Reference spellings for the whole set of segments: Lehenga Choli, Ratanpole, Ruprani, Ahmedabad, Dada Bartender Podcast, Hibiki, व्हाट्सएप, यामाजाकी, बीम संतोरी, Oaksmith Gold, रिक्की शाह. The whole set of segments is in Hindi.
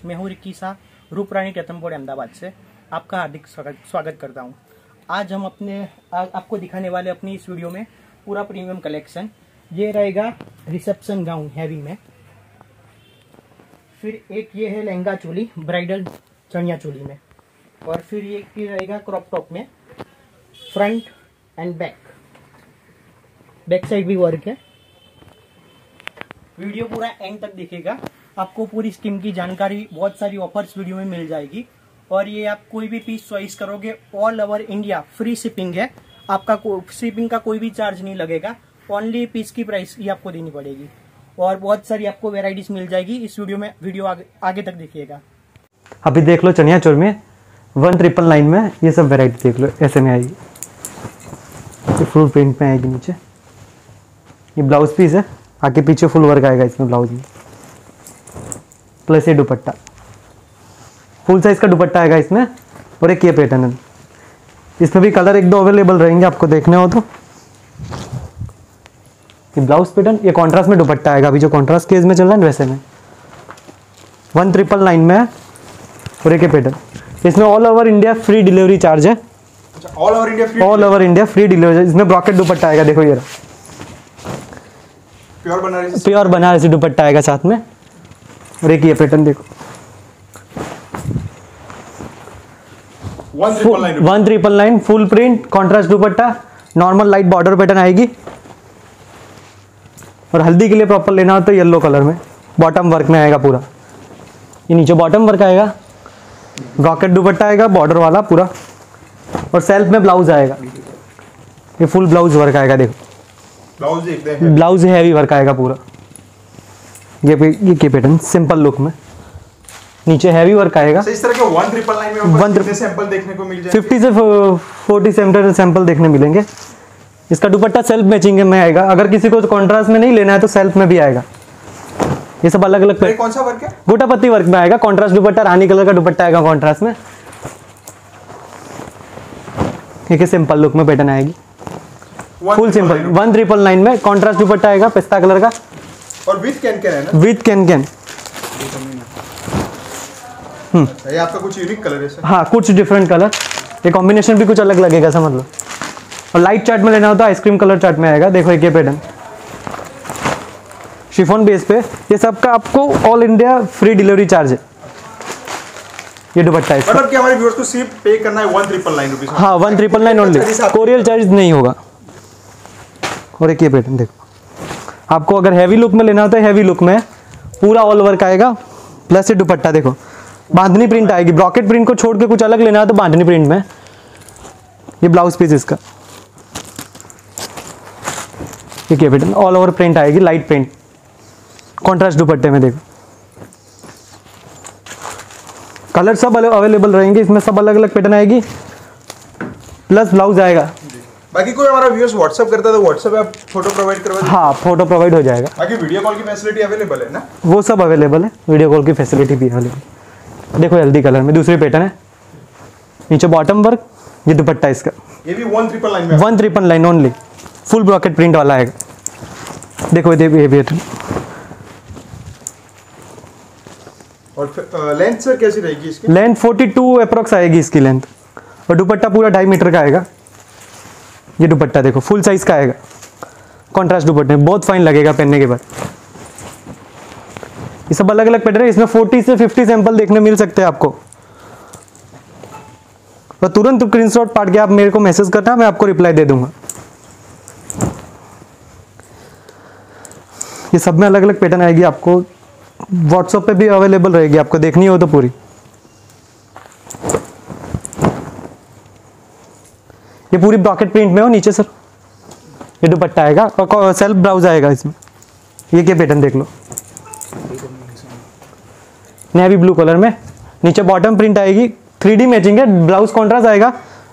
दोस्त, मैं हूँ रिक्की शाह, रूपरानी रतनपुर अहमदाबाद से आपका हार्दिक स्वागत करता हूँ। आज हम आपको दिखाने वाले अपनी इस वीडियो में पूरा प्रीमियम कलेक्शन। ये रहेगा रिसेप्शन गाउन हैवी में, फिर एक ये है लहंगा चोली ब्राइडल चनिया चोली में, और फिर ये रहेगा क्रॉप टॉप में फ्रंट एंड बैक साइड भी वर्क है। वीडियो पूरा एंड तक देखिएगा, आपको पूरी स्कीम की जानकारी, बहुत सारी ऑफर्स वीडियो में मिल जाएगी। और ये आप कोई भी पीस चॉइस करोगे all over India free shipping है, आपका शिपिंग का कोई भी चार्ज नहीं लगेगा, ओनली पीस की प्राइस ही आपको देनी पड़ेगी। और बहुत सारी आपको वेराइटीज मिल जाएगी इस वीडियो में, वीडियो आगे तक देखिएगा। अभी देख लो चनिया चोली में 199 में ये सब वेराइटी देख लो, ऐसे में आएगी, ये फुल प्रिंट में आएगी। नीचे ये ब्लाउज पीस है, आगे पीछे फुल वर्क आएगा इसमें ब्लाउज में, प्लस ये दुपट्टा फुल साइज का दुपट्टा आएगा इसमें। और एक ये पैटर्न है, इसमें भी कलर एक दो अवेलेबल रहेंगे आपको देखने हो तो। ये ब्लाउज पैटर्न, ये कॉन्ट्रास्ट में दुपट्टा आएगा, अभी जो कॉन्ट्रास्ट केस में चल रहा है वैसे में 199 में है। और एक ये पैटर्न, इसमें all over India free delivery charge है, all over India free delivery. इसमें ब्रॉकेट दुपट्टा आएगा, देखो ये प्योर बनारसी दुपट्टा आएगा साथ में। और एक ये पैटर्न देखो 199 full print contrast dupatta, normal light border pattern आएगी। और हल्दी के लिए प्रॉपर लेना हो तो येलो कलर में बॉटम वर्क में आएगा पूरा, ये नीचे बॉटम वर्क आएगा, ब्रॉकेट दुपट्टा आएगा बॉर्डर वाला पूरा, और सेल्फ में ब्लाउज आएगा। ये फुल ब्लाउज वर्क आएगा, देखो ब्लाउज हैवी वर्क आएगा पूरा। ये के पैटर्न सिंपल लुक में, नीचे हैवी वर्क आएगा। इस तरह के 199 में सैंपल देखने को मिल जाएंगे, 50 से 47 सैंपल देखने मिलेंगे। इसका दुपट्टा सेल्फ मैचिंग में आएगा, अगर किसी को कॉन्ट्रास्ट में नहीं लेना है तो सेल्फ में भी आएगा। ये सब अलग अलग, कौन सा वर्क है? गोटा पत्ती वर्क में आएगा कॉन्ट्रास्ट दुपट्टा, रानी कलर का दुपट्टा आएगा कॉन्ट्रास्ट में। ठीक है, सिंपल लुक में पैटर्न आएगी फुल सिंपल 199 में। कॉन्ट्रास्ट दुपट्टा आएगा पिस्ता कलर का, और विद कैन कैन है ना, विद कैन कैन। ये आपका कुछ यूनिक कलर है सर? हाँ, कुछ डिफरेंट कलर, ये कॉम्बिनेशन भी कुछ अलग लगेगा समझ लो। और लाइट चार्ट में लेना होता है आइसक्रीम कलर चार्ट में आएगा। देखो एक ये पैटर्न शिफॉन बेस पे, ये सबका आपको all India free delivery charge है। ये दुपट्टा है, मतलब कि हमारे व्यूअर्स को सिर्फ पे करना है 199 रुपीस। हाँ, 199 ओनली, कोरियर चार्ज नहीं होगा। और एक ये पैटर्न देखो, आपको अगर हैवी लुक में लेना होता है, हैवी लुक में पूरा ऑल वर्क आएगा, प्लस ये दुपट्टा देखो बांधनी प्रिंट आएगी। ब्रॉकेट प्रिंट को छोड़ के कुछ अलग लेना है तो बांधनी प्रिंट में। ये ब्लाउज पीस इसका, एक ये पैटर्न ऑल ओवर प्रिंट आएगी, लाइट प्रिंट कॉन्ट्रास्ट दुपट्टे में। देखो कलर सब अवेलेबल रहेंगे इसमें, सब अलग अलग पैटर्न आएगी, प्लस ब्लाउज आएगा। बाकी कोई हमारा व्यूअर्स व्हाट्सएप करता है तो व्हाट्सएप आप फोटो प्रोवाइड करवा दो। हाँ, फोटो प्रोवाइड हो जाएगा। बाकी वीडियो कॉल की फैसिलिटी अवेलेबल है ना? वो सब अवेलेबल है, वीडियो कॉल की फैसिलिटी भी अवेलेबल। देखो हल्दी कलर में दूसरी पैटर्न है, नीचे बॉटम वर्क, ये दुपट्टा इसका, ये भी 199 ओनली, फुल ब्रॉकेट प्रिंट वाला आएगा। देखो ये पैटर्न, और लेंथ सर कैसी रहेगी इसकी? लेंथ 42 अप्रॉक्स आएगी इसकी लेंथ, और दुपट्टा पूरा 2.5 मीटर का आएगा। ये दुपट्टा देखो फुल साइज का आएगा, कॉन्ट्रास्ट दुपट्टे बहुत फाइन लगेगा पहनने के बाद। ये सब अलग अलग पैटर्न है, इसमें 40 से 50 सैंपल देखने मिल सकते हैं आपको। और तुरंत स्क्रीनशॉट पाट के आप मेरे को मैसेज करना, मैं आपको रिप्लाई दे दूंगा। ये सब में अलग अलग पैटर्न आएगी, आपको व्हाट्सएप पे भी अवेलेबल रहेगी, आपको देखनी हो तो पूरी। ये पूरी ब्रॉकेट प्रिंट में हो, नीचे सर ये दुपट्टा आएगा और सेल्फ ब्लाउज आएगा इसमें। ये क्या पैटर्न देख लो, नेवी ब्लू कलर में, नीचे बॉटम प्रिंट आएगी, 3D मैचिंग है, ब्लाउज कॉन्ट्रास्ट आएगा,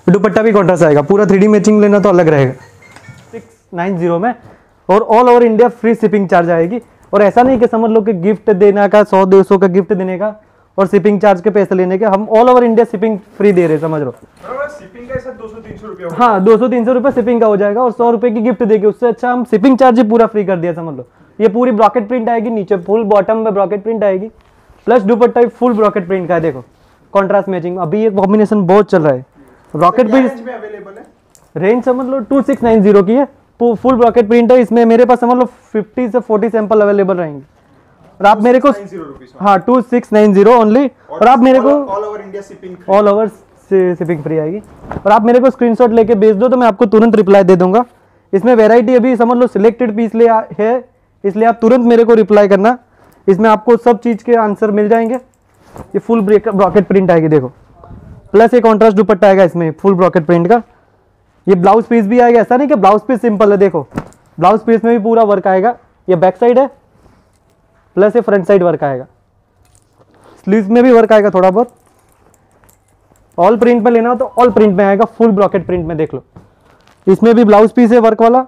दुपट्टा भी कॉन्ट्रास्ट आएगा पूरा। 3D मैचिंग लेना तो अलग रहेगा 690 में, और all over India free shipping charge आएगी। और ऐसा नहीं कि समझ लो कि गिफ्ट देना का 100-200 का गिफ्ट देने का और शिपिंग चार्ज के पैसे लेने के, हम all over India shipping free दे रहे समझ लो। शिपिंग का 200-300 रुपया, हाँ 200-300 रुपये शिपिंग का हो जाएगा, और 100 रुपये की गिफ्ट देके उससे अच्छा हम शिपिंग चार्ज ही पूरा फ्री कर दिया समझ लो। ये पूरी ब्रॉकेट प्रिंट आएगी, नीचे फुल बॉटम में ब्रॉकेट प्रिंट आएगी, प्लस दुपट्टा भी फुल ब्रॉकेट प्रिंट का है, देखो कॉन्ट्रास्ट मैचिंग। अभी ये कॉम्बिनेशन बहुत चल रहा है। रॉकेट प्रिंट में अवेलेबल है, रेंज समझ लो 2690 की है, फुल ब्रॉकेट प्रिंट है। इसमें मेरे पास समझ लो 50 से 40 सैंपल अवेलेबल रहेंगे। और आप मेरे को हाँ 2690 ओनली। और आप मेरे को all over India shipping, all over shipping free आएगी। और आप मेरे को स्क्रीनशॉट लेके भेज दो तो मैं आपको तुरंत रिप्लाई दे दूंगा। इसमें वेराइटी अभी समझ लो सिलेक्टेड पीस ले है, इसलिए आप तुरंत मेरे को रिप्लाई करना। इसमें आपको सब चीज़ के आंसर मिल जाएंगे। ये फुल ब्रॉकेट प्रिंट आएगी देखो, प्लस एक कॉन्ट्रास्ट दुपट्टा आएगा इसमें फुल ब्रॉकेट प्रिंट का। ये ब्लाउज पीस भी आएगा, ऐसा नहीं कि ब्लाउज पीस सिंपल है, देखो ब्लाउज पीस में भी पूरा वर्क आएगा। ये बैक साइड है, प्लस ये फ्रंट साइड वर्क आएगा, स्लीव्स में भी वर्क आएगा थोड़ा बहुत। ऑल प्रिंट में लेना हो तो ऑल प्रिंट में आएगा, फुल ब्रॉकेट प्रिंट में देख लो। इसमें भी ब्लाउज पीस है वर्क वाला,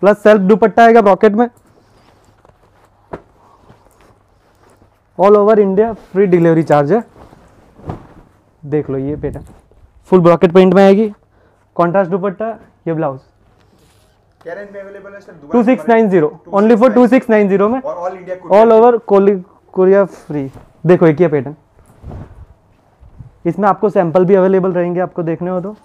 प्लस सेल्फ दुपट्टा आएगा ब्रॉकेट में। All over India free delivery charge है, देख लो। ये बेटा फुल ब्रॉकेट प्रिंट में आएगी, कॉन्ट्रास्ट दुपट्टा, ये ब्लाउज। क्या रेंज में अवेलेबल है सर? 2690 ओनली फॉर 2690 में, और all India all over Korea free. देखो एक ही पैटर्न, इसमें आपको सैंपल भी अवेलेबल रहेंगे, आपको देखने हो तो।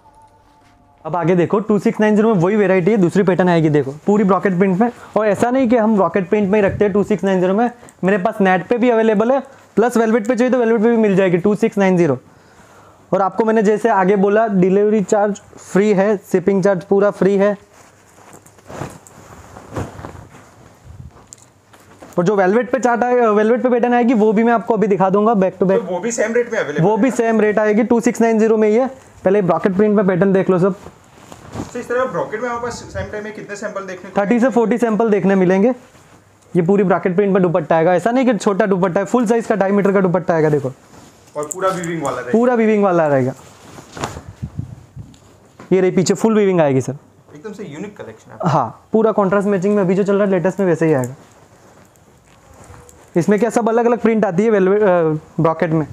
अब आगे देखो 2690 में वही वेरायटी है, दूसरी पैटर्न आएगी देखो पूरी ब्रॉकेट प्रिंट में। और ऐसा नहीं कि हम रॉकेट प्रिंट में ही रखते हैं 2690 में, मेरे पास नेट पे भी अवेलेबल है, प्लस वेलवेट पे चाहिए तो वेलवेट पे भी मिल जाएगी 2690। और आपको मैंने जैसे आगे बोला डिलीवरी चार्ज फ्री है, शिपिंग चार्ज पूरा फ्री है। और जो वेलवेट पे चार्ट आएगा, वेलवेट पे पैटर्न आएगी वो भी मैं आपको अभी दिखा दूंगा बैक टू बैक। वो भी सेम रेट में अवेलेबल, वो भी सेम रेट आएगी 2690 में। ये पहले ब्रॉकेट प्रिंट में पैटर्न देख लो सब। तो इस तरह ब्रॉकेट में हमारे पास सेम टाइम में कितने सैंपल देखने को 30 से 40 सैंपल देखने मिलेंगे। ये पूरी ब्रॉकेट प्रिंट में दुपट्टा आएगा, ऐसा नहीं कि छोटा दुपट्टा है, फुल साइज का 2.5 मीटर का दुपट्टा आएगा देखो, और पूरा वीविंग वाला रहेगा, पूरा वीविंग वाला रहेगा। ये रही पीछे फुल वीविंग आएगी सर, एकदम से यूनिक कलेक्शन है। हाँ पूरा कॉन्ट्रास्ट मैचिंग में अभी जो चल रहा है लेटेस्ट में वैसे ही आएगा। इसमें क्या सब अलग अलग प्रिंट आती है वेलवेट ब्रॉकेट में।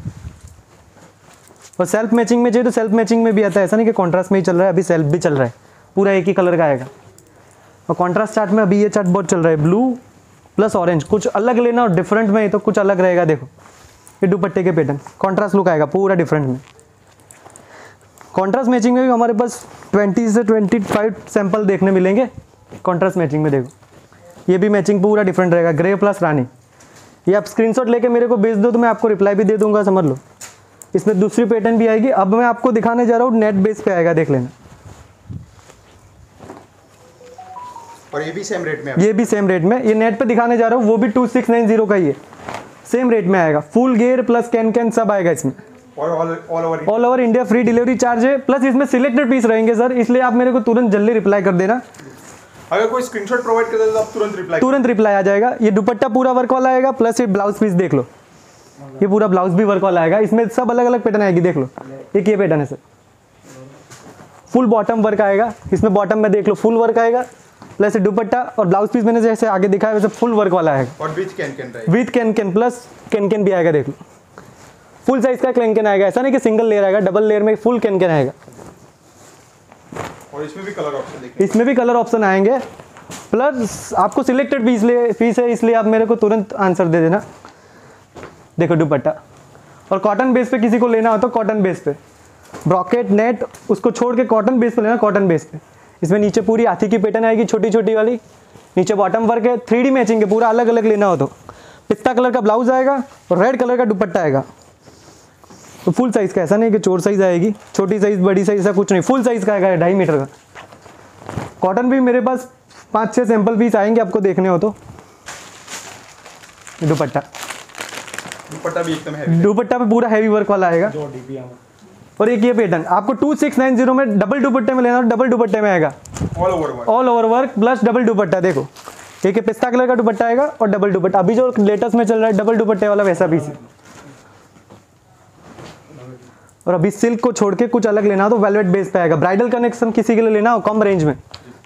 और सेल्फ मैचिंग में चाहिए तो सेल्फ मैचिंग में भी आता है, ऐसा नहीं कि कॉन्ट्रास्ट में ही चल रहा है, अभी सेल्फ भी चल रहा है। पूरा एक ही कलर का आएगा। और कॉन्ट्रास्ट चार्ट में अभी ये चार्ट बहुत चल रहा है, ब्लू प्लस ऑरेंज। कुछ अलग लेना और डिफरेंट में तो कुछ अलग रहेगा। देखो ये दुपट्टे के पैटर्न कॉन्ट्रास्ट लुक आएगा पूरा डिफरेंट में। कॉन्ट्रास्ट मैचिंग में भी हमारे पास 20 से 25 सैंपल देखने मिलेंगे कॉन्ट्रास्ट मैचिंग में। देखो ये भी मैचिंग पूरा डिफरेंट रहेगा, ग्रे प्लस रानी। ये आप स्क्रीनशॉट लेके मेरे को भेज दो तो मैं आपको रिप्लाई भी दे दूंगा, समझ लो। इसमें दूसरी पैटर्न भी आएगी, अब मैं आपको दिखाने जा रहा हूँ, नेट बेस पे आएगा, देख लेना। और ये भी सेम रेट में, ये भी सेम रेट में। ये नेट पे दिखाने जा रहा हूँ, वो भी 2690 का ही है, सेम रेट में आएगा। Full gear plus can can सब आएगा इसमें, और all over India free delivery charge है। प्लस इसमें सिलेक्टेड पीस रहेंगे सर, इसलिए आप मेरे को तुरंत जल्दी रिप्लाई कर देना। अगर कोई स्क्रीनशॉट प्रोवाइड कर दे तो आप तुरंत रिप्लाई आ जाएगा। ये दुपट्टा पूरा वर्क वाला आएगा, प्लस ये ब्लाउज पीस देख लो, ये पूरा ब्लाउज भी वर्क वाला आएगा। इसमें सब अलग अलग पैटर्न आएगी, देख लो। एक ये पैटर्न है सर, फुल बॉटम वर्क आएगा। इसमें बॉटम में देख लो फुल वर्क आएगा, प्लस दुपट्टा और ब्लाउज पीस मैंने जैसे आगे दिखा है वैसे फुल वर्क वाला आएगा। और with can can plus can can भी आएगा, देख लो। फुल साइज का कैन कैन आएगा, ऐसा नहीं कि सिंगल लेयर आएगा, डबल लेयर में फुल कैन कैन आएगा। और इसमें भी कलर ऑप्शन देखिए, इसमें भी कलर ऑप्शन आएंगे। प्लस आपको सिलेक्टेड पीस है, इसलिए आप मेरे को तुरंत आंसर दे देना। देखो दुपट्टा, और कॉटन बेस पे किसी को लेना हो तो कॉटन बेस पे, ब्रॉकेट नेट उसको छोड़ के कॉटन बेस पे लेना, कॉटन बेस पे। इसमें नीचे पूरी हाथी की पैटर्न आएगी, छोटी छोटी वाली। नीचे बॉटम वर्क है, 3D मैचिंग है पूरा। अलग अलग लेना हो तो पिस्ता कलर का ब्लाउज आएगा और रेड कलर का दुपट्टा आएगा। तो फुल साइज़ का, ऐसा नहीं कि चोर साइज़ आएगी, छोटी साइज़ बड़ी साइज़ ऐसा कुछ नहीं, फुल साइज़ का आएगा 2.5 मीटर का। कॉटन भी मेरे पास 5-6 सैंपल पीस आएंगे, आपको देखने हो तो। दुपट्टा, दुपट्टा भी एकदम हैवी, दुपट्टा पे पूरा हैवी वर्क वाला आएगा। और एक ये पैटर्न आपको 2690 में डबल दुपट्टे में लेना, डबल दुपट्टे में आएगा all over work plus double dupatta. देखो एक पिस्ता कलर का दुपट्टा आएगा और डबल दुपट्टा, अभी जो लेटेस्ट में चल रहा है डबल दुपट्टे वाला वैसा पीस है। और अभी सिल्क को छोड़ के कुछ अलग लेना हो तो वेलवेट बेस पे आएगा। ब्राइडल कनेक्शन किसी के लिए लेना हो कम रेंज में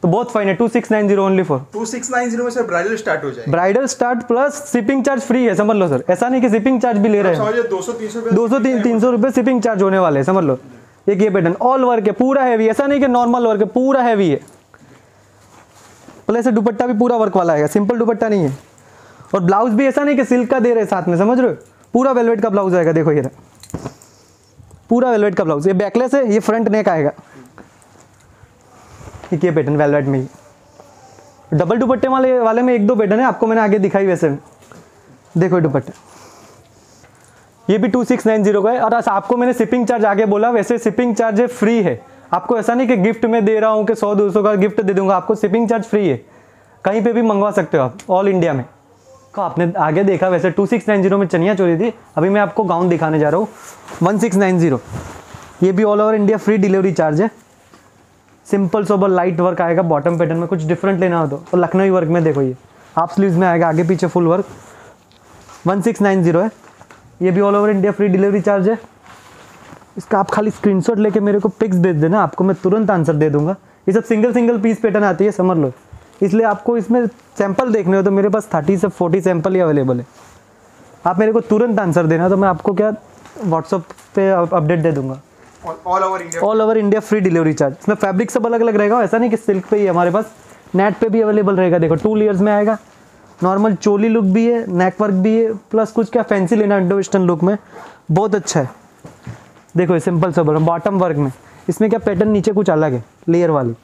तो बहुत फाइन है, 2690 ओनली फॉर 2690 में सर ब्राइडल स्टार्ट हो जाएगा। Bridal start plus shipping charge free है, समझ लो सर। ऐसा नहीं कि शिपिंग चार्ज भी ले रहे हैं, 200-300 रुपये शिपिंग चार्ज होने वाले हैं, समझ लो। एक ये पैटर्न ऑल वर्क है, पूरा हैवी, ऐसा नहीं कि नॉर्मल वर्क है, पूरा हैवी है। प्लस ये दुपट्टा भी पूरा वर्क वाला आएगा, सिंपल दुपट्टा नहीं है। और ब्लाउज भी ऐसा नहीं कि सिल्क का दे रहे हैं साथ में, समझ रहे हो, पूरा वेलवेट का ब्लाउज आएगा। देखो ये पूरा वेलवेट का ब्लाउज, ये बैकलेस है, ये फ्रंट नेक आएगा। ठीक है, पैटर्न वेलवेट में ही डबल दुपट्टे वाले में एक दो पैटर्न है, आपको मैंने आगे दिखाई वैसे। देखो दुपट्टे ये भी 2690 का है। और आपको मैंने शिपिंग चार्ज आगे बोला, वैसे शिपिंग चार्ज फ्री है। आपको ऐसा नहीं कि गिफ्ट में दे रहा हूँ कि 100-200 का गिफ्ट दे दूंगा, आपको शिपिंग चार्ज फ्री है। कहीं पे भी मंगवा सकते हो आप ऑल इंडिया में। तो आपने आगे देखा वैसे 2690 में चनिया चोली थी, अभी मैं आपको गाउन दिखाने जा रहा हूँ 1690। ये भी all over India free delivery charge है। सिंपल सोबर लाइट वर्क आएगा, बॉटम पैटर्न में कुछ डिफरेंट लेना हो तो। और लखनवी वर्क में देखो ये हाफ स्लीव्स में आएगा, आगे पीछे फुल वर्क। 1690 है, ये भी all over India free delivery charge है। इसका आप खाली स्क्रीनशॉट लेके मेरे को पिक्स भेज देना, आपको मैं तुरंत आंसर दे दूंगा। ये सब सिंगल पीस पैटर्न आती है, समझ लो। इसलिए आपको इसमें सैंपल देखने हो तो मेरे पास 30 से 40 सैंपल ही अवेलेबल है। आप मेरे को तुरंत आंसर देना तो मैं आपको क्या व्हाट्सअप पे अपडेट दे दूंगा। All over India free delivery charge. इसमें फैब्रिक सब अलग अलग रहेगा, ऐसा नहीं कि सिल्क पे ही हमारे पास, नेट पे भी अवेलेबल रहेगा। देखो 2 लेयर्स में आएगा, नॉर्मल चोली लुक भी है, नेक वर्क भी है, प्लस कुछ क्या फैंसी लेना इंडो वेस्टर्न लुक में बहुत अच्छा है। देखो ये सिंपल सब बॉटम वर्क में, इसमें क्या पैटर्न नीचे कुछ अलग है, लेयर वाली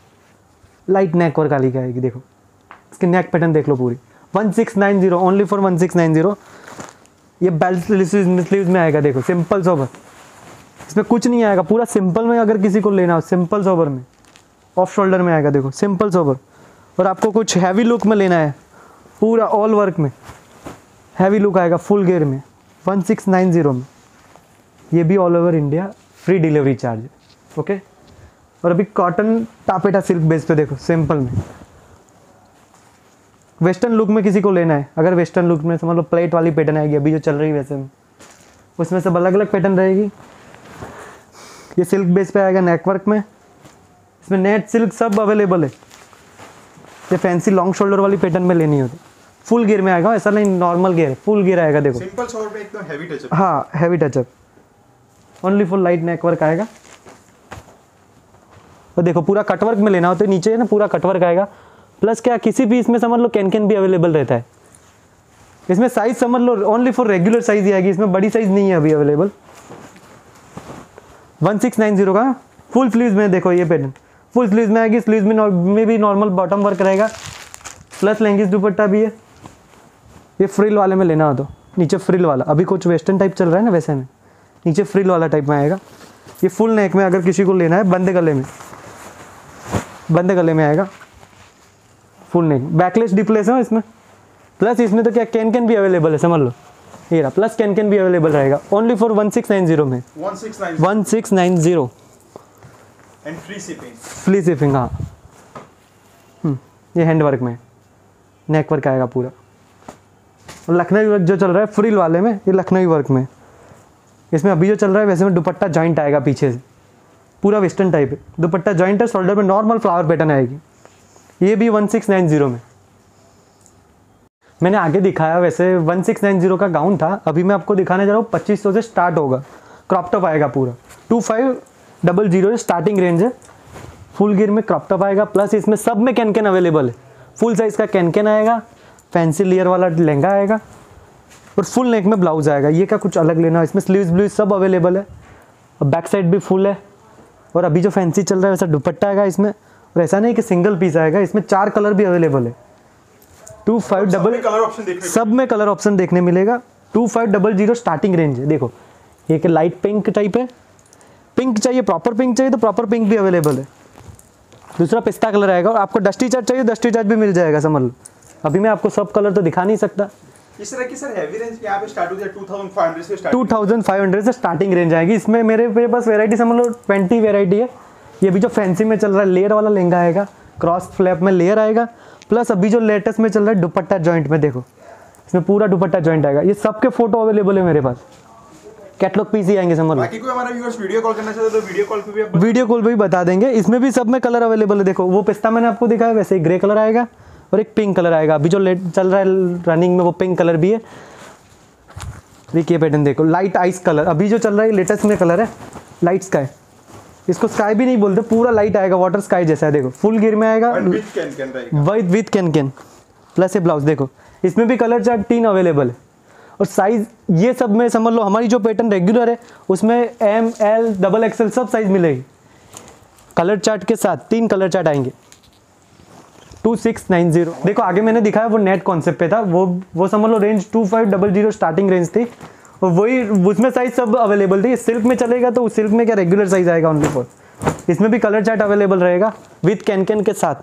लाइट नेक वर्क वाली आएगी। देखो इसकी नेक पैटर्न देख लो पूरी। 1690 ओनली फॉर 1690। ये बेल्ट स्लीव्स में आएगा। देखो सिंपल सोबर, इसमें कुछ नहीं आएगा, पूरा सिंपल में। अगर किसी को लेना हो सिंपल सोबर में, ऑफ शोल्डर में आएगा। देखो सिंपल सोबर। और आपको कुछ हैवी लुक में लेना है, पूरा ऑल वर्क में हैवी लुक आएगा फुल गेयर में 1690 में। ये भी all over India free delivery charge, okay. और अभी कॉटन टापेटा सिल्क बेस पे देखो सिंपल में, वेस्टर्न लुक में किसी को लेना है। अगर वेस्टर्न लुक में समझ लो प्लेट वाली पैटर्न आएगी, अभी जो चल रही है वैसे में, उसमें सब अलग अलग पैटर्न रहेगी। ये सिल्क बेस पे आएगा नेटवर्क में, इसमें नेट सिल्क सब अवेलेबल है। ये फैंसी लॉन्ग शोल्डर वाली पैटर्न में लेनी होती, फुल गियर में आएगा, ऐसा नहीं नॉर्मल गियर, फुल गियर आएगा। देखो सिंपल शोल्डर पे एकदम हैवी टचअप, हाँ heavy touch up, only for light network आएगा। और देखो पूरा कटवर्क में लेना हो तो नीचे है ना, पूरा कटवर्क आएगा। प्लस क्या किसी भी इसमें समझ लो कैन भी अवेलेबल रहता है। इसमें साइज समझ लो ओनली फॉर रेगुलर साइज ही आएगी, इसमें बड़ी साइज नहीं है अभी अवेलेबल। 1690 का फुल स्लीव्स में। देखो ये पैटर्न फुल स्लीव्स में आएगी, स्लीव्स में भी नॉर्मल बॉटम वर्क रहेगा, प्लस लहंगे दुपट्टा भी है। ये फ्रिल वाले में लेना हो तो नीचे फ्रिल वाला, अभी कुछ वेस्टर्न टाइप चल रहा है ना वैसे में, नीचे फ्रिल वाला टाइप में आएगा। ये फुल नेक में अगर किसी को लेना है, बंदे गले में आएगा फुल नेक। बैकलेस डिप्लेस है इसमें, प्लस इसमें तो क्या कैन भी अवेलेबल है, समझ लो ये रहा, प्लस कैन भी अवेलेबल रहेगा ओनली फॉर 1690 में। 1690 एंड फ्री शिपिंग। हाँ ये हैंड वर्क में नेक वर्क आएगा पूरा। और लखनवी वर्क जो चल रहा है फ्रिल वाले में, ये लखनवी वर्क में, इसमें अभी जो चल रहा है वैसे में दुपट्टा जॉइंट आएगा पीछे से, पूरा वेस्टर्न टाइप है, दुपट्टा जॉइंट है, शोल्डर पर नॉर्मल फ्लावर पैटर्न आएगी। ये भी 1690 में। मैंने आगे दिखाया वैसे 1690 का गाउन था, अभी मैं आपको दिखाने जा रहा हूँ 2500 से स्टार्ट होगा, क्रॉप टॉप आएगा पूरा। 2500 स्टार्टिंग रेंज है। फुल गियर में क्रॉप टॉप आएगा, प्लस इसमें सब में कैन अवेलेबल है। फुल साइज का कैन आएगा, फैंसी लेयर वाला लहंगा आएगा, और फुल नेक में ब्लाउज आएगा। ये क्या कुछ अलग लेना है, इसमें स्लीव्स ब्लूज सब अवेलेबल है, और बैक साइड भी फुल है। और अभी जो फैंसी चल रहा है वैसा दुपट्टा आएगा इसमें, और ऐसा नहीं कि सिंगल पीस आएगा, इसमें 4 कलर भी अवेलेबल है। 2500 सब में कलर ऑप्शन देखने मिलेगा। 2500 स्टार्टिंग रेंज है। देखो ये एक लाइट पिंक टाइप है, पिंक चाहिए प्रॉपर पिंक चाहिए तो प्रॉपर पिंक भी अवेलेबल है। दूसरा पिस्ता कलर आएगा, और आपको डस्टी चार्ट चाहिए डस्टी चार्ट भी मिल जाएगा, समझ लो। अभी मैं आपको सब कलर तो दिखा नहीं सकता। इस तरह की सर हैवी रेंज यहाँ पे स्टार्ट होती है 2500 से स्टार्टिंग रेंज आएगी। इसमें मेरे पास वैरायटी समझ लो 20 वैरायटी है। ये भी जो फैंसी में चल रहा है लेयर वाला लहंगा आएगा, क्रॉस फ्लैप में लेयर आएगा, प्लस अभी जो लेटेस्ट में चल रहा है दुपट्टा जॉइंट में। देखो इसमें पूरा दुपट्टा जॉइंट आएगा। ये सबके फोटो अवेलेबल है मेरे पास, कैटलॉग पीस ही आएंगे समझ लो। बाकी कोई हमारा व्यूअर्स वीडियो कॉल करना चाहते तो वीडियो कॉल पे भी बता देंगे। इसमें भी सब में कलर अवेलेबल है। देखो वो पिस्ता मैंने आपको दिखाया, वैसे ग्रे कलर आएगा और एक पिंक कलर आएगा। अभी जो लेट चल रहा है रनिंग में वो पिंक कलर भी है। देखिए पैटर्न देखो, लाइट आइस कलर अभी जो चल रहा है लेटेस्ट में कलर है, लाइट स्काई। इसको स्काई भी नहीं बोलते, पूरा लाइट आएगा, वाटर स्काई जैसा है। देखो फुल गियर में आएगा विद कैन, प्लस ये ब्लाउज। देखो इसमें भी कलर चार्ट 3 अवेलेबल है। और साइज़ ये सब में समझ लो हमारी जो पैटर्न रेगुलर है उसमें एम एल डबल एक्सएल सब साइज़ मिलेगी। कलर चार्ट के साथ तीन कलर चार्ट आएंगे 2690। देखो आगे मैंने दिखाया वो नेट कॉन्सेप्ट पे था, वो समझ लो रेंज 2500 स्टार्टिंग रेंज थी और वही उसमें साइज़ सब अवेलेबल थी। सिल्क में चलेगा तो सिल्क में क्या रेगुलर साइज़ आएगा ओनली फॉर, इसमें भी कलर चार्ट अवेलेबल रहेगा विथ कैन के साथ।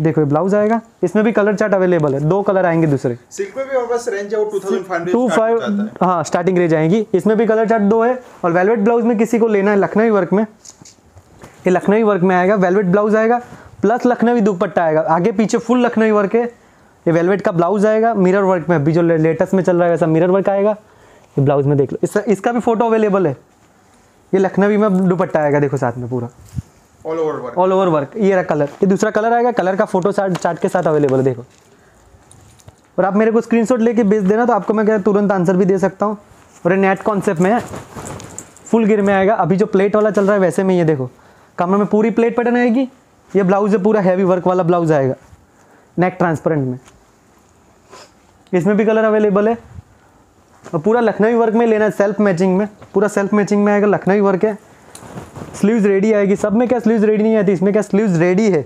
देखो ये ब्लाउज आएगा, इसमें भी कलर चार्ट अवेलेबल है, दो कलर आएंगे दूसरे। सिल्क में भी और बस रेंज है 2500, हाँ स्टार्टिंग रेंज आएगी। इसमें भी कलर चार्ट दो है। और वेलवेट ब्लाउज में किसी को लेना है लखनवी वर्क में, ये लखनवी वर्क में आएगा, वेलवेट ब्लाउज आएगा प्लस लखनवी दुपट्टा आएगा, आगे पीछे फुल लखनवी वर्क है। ये वेलवेट का ब्लाउज आएगा मिरर वर्क में, अभी जो लेटेस्ट में चल रहा है वैसा मिरर वर्क आएगा। ये ब्लाउज में देख लो, इसका भी फोटो अवेलेबल है। ये लखनवी में दुपट्टा आएगा, देखो साथ में पूरा ऑल ओवर वर्क। ये रहा कलर, ये दूसरा कलर आएगा, कलर का फोटो चार्ट के साथ अवेलेबल है देखो। और आप मेरे को स्क्रीनशॉट लेके भेज देना तो आपको मैं क्या तुरंत आंसर भी दे सकता हूँ। और ये नेट कॉन्सेप्ट में है, फुल गिर में आएगा, अभी जो प्लेट वाला चल रहा है वैसे में। ये देखो कमर में पूरी प्लेट पैटर्न आएगी। ये ब्लाउज है पूरा हैवी वर्क वाला ब्लाउज आएगा नेक ट्रांसपेरेंट में, इसमें भी कलर अवेलेबल है। और पूरा लखनवी वर्क में लेना है, सेल्फ मैचिंग में, पूरा सेल्फ मैचिंग में आएगा, लखनवी वर्क है। स्लीव्स रेडी आएगी, सब में क्या स्लीव्स रेडी नहीं आती, इसमें क्या स्लीव्स रेडी है।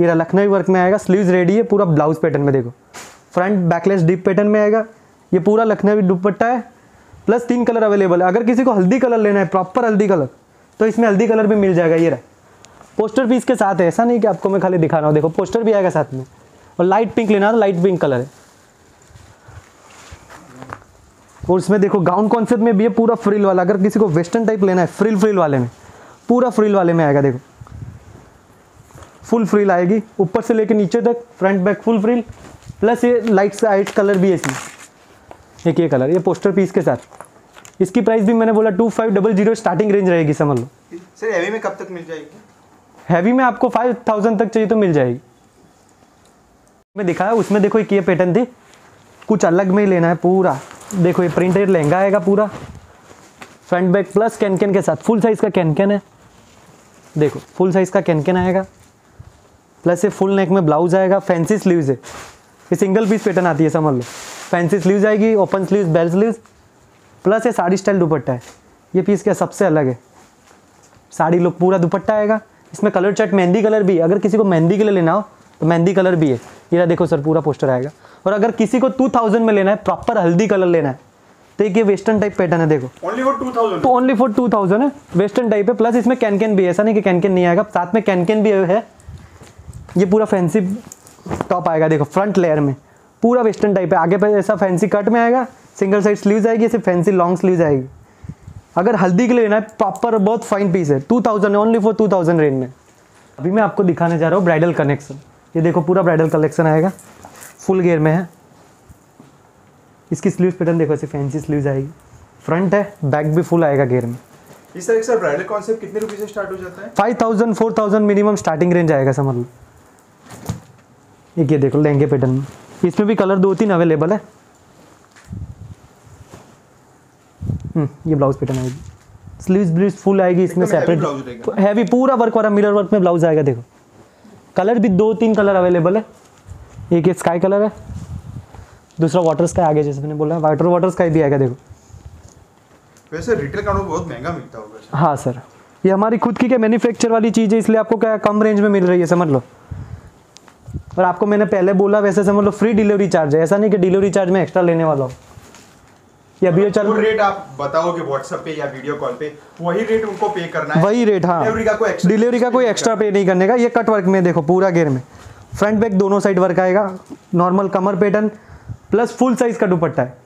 ये लखनवी वर्क में आएगा, स्लीव्स रेडी है पूरा ब्लाउज पैटर्न में। देखो फ्रंट बैकलेस डीप पैटर्न में आएगा, ये पूरा लखनवी दुपट्टा है प्लस तीन कलर अवेलेबल है। अगर किसी को हल्दी कलर लेना है, प्रॉपर हल्दी कलर, तो इसमें हल्दी कलर भी मिल जाएगा। ये रहा पोस्टर भी इसके साथ है, ऐसा नहीं कि आपको मैं खाली दिखा रहा हूँ, देखो पोस्टर भी आएगा साथ में। और लाइट पिंक लेना तो लाइट पिंक कलर है। और उसमें देखो गाउन कॉन्सेप्ट में भी है पूरा फ्रिल वाला, अगर किसी को वेस्टर्न टाइप लेना है फ्रिल वाले में, पूरा फ्रिल वाले में आएगा। देखो फुल फ्रिल आएगी ऊपर से लेकर नीचे तक, front back full frill plus ये लाइट कलर भी है इसमें, एक ये कलर, ये पोस्टर पीस के साथ। इसकी प्राइस भी मैंने बोला 2500 स्टार्टिंग रेंज रहेगी समझ लो। सर हैवी में कब तक मिल जाएगी? हैवी में आपको 5000 तक चाहिए तो मिल जाएगी। मैं दिखाया उसमें देखो एक ये पैटर्न थी, कुछ अलग में ही लेना है पूरा। देखो ये प्रिंटेड लहंगा आएगा पूरा फ्रंट बैक प्लस कैन के साथ, फुल साइज़ का कैन है। देखो फुल साइज़ का कैन आएगा प्लस ये फुल नेक में ब्लाउज आएगा, फैंसी स्लीव्स है, ये सिंगल पीस पैटर्न आती है समझ लो। फैंसी स्लीव्स आएगी, open sleeves, bell sleeves plus ये साड़ी स्टाइल दुपट्टा है। ये पीस क्या सबसे अलग है, साड़ी लुक पूरा दुपट्टा आएगा। इसमें कलर चार्ट मेहंदी कलर भी है, अगर किसी को मेहंदी के लिए लेना हो तो मेहंदी कलर भी है। ये देखो सर पूरा पोस्टर आएगा। और अगर किसी को 2000 में लेना है, प्रॉपर हल्दी कलर लेना है, तो ये वेस्टर्न टाइप पैटर्न है देखो, ओनली फॉर 2000 है, वेस्टर्न टाइप है प्लस इसमें कैन भी है, ऐसा नहीं कि कैन नहीं आएगा, साथ में कैन भी है। ये पूरा फैंसी टॉप आएगा देखो, फ्रंट लेयर में पूरा वेस्टर्न टाइप है, आगे पर ऐसा फैंसी कट में आएगा, सिंगल साइड स्लीव्स आएगी, ऐसे फैंसी लॉन्ग स्लीव्स आएगी। अगर हल्दी के लिए लेना है प्रॉपर, बहुत फाइन पीस है, 2000 है, ओनली फॉर 2000 रेंज में। अभी मैं आपको दिखाने जा रहा हूँ ब्राइडल कलेक्शन। ये देखो पूरा ब्राइडल कलेक्शन आएगा, फुल गेयर में है। इसकी स्लीव्स पैटर्न देखो ऐसे फैंसी स्लीव्स आएगी, फ्रंट है, बैक भी फुल आएगा गेयर में। इस तरह से ब्राइडल कॉन्सेप्ट कितने रुपए से स्टार्ट हो जाता है? 5000 4000 मिनिमम स्टार्टिंग रेंज आएगा समझ लो। ये देखो लहंगे पैटर्न में, इसमें भी कलर 2-3 अवेलेबल है। ये ब्लाउज पैटर्न आएगी, स्लीव्स फुल आएगी, इसमें सेपरेट हैवी पूरा वर्क वाला मिरर वर्क में ब्लाउज आएगा। देखो कलर भी 2-3 कलर अवेलेबल है, एक स्काई कलर है, दूसरा वाटर स्काई आगे जैसे मैंने बोला, वाटर स्काई भी आएगा देखो। वैसे रिटेल काउंटर बहुत महंगा मिलता होगा। हाँ सर, ये हमारी खुद की क्या मैन्युफैक्चर वाली चीज़ है, इसलिए आपको क्या कम रेंज में मिल रही है समझ लो। और आपको मैंने पहले बोला वैसे समझ लो, फ्री डिलीवरी चार्ज है, ऐसा नहीं कि डिलीवरी चार्ज में एक्स्ट्रा लेने वाला हूँ। या भी चल रेट आप बताओगे व्हाट्सएप पे या वीडियो कॉल पे, वही रेट उनको पे करना है, वही रेट। हाँ डिलीवरी का कोई एक्स्ट्रा पे नहीं करने का। ये कट वर्क में देखो पूरा घेर में, फ्रंट बैक दोनों साइड वर्क आएगा, नॉर्मल कमर पैटर्न प्लस फुल साइज का दुपट्टा है।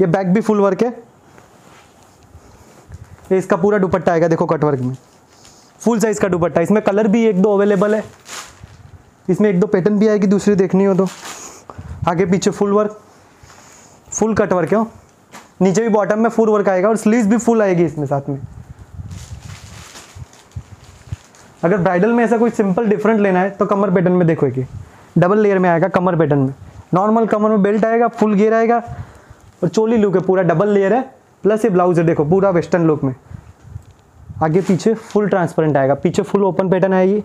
ये बैक भी फुल वर्क है, इसका पूरा दुपट्टा आएगा देखो कट वर्क में, फुल साइज का दुपट्टा। इसमें कलर भी 1-2 अवेलेबल है, इसमें 1-2 पैटर्न भी आएगी दूसरी देखनी हो तो, आगे पीछे full work, full cut work है, नीचे भी बॉटम में फुल वर्क आएगा और स्लीव्स भी फुल आएगी इसमें साथ में। अगर ब्राइडल में ऐसा कोई सिंपल डिफरेंट लेना है तो कमर पैटर्न में देखो कि डबल लेयर में आएगा, कमर पैटर्न में नॉर्मल कमर में बेल्ट आएगा, फुल घेर आएगा और चोली लुक है, पूरा डबल लेयर है प्लस ये ब्लाउज है देखो पूरा वेस्टर्न लुक में, आगे पीछे फुल ट्रांसपेरेंट आएगा, पीछे फुल ओपन पैटर्न आएगी।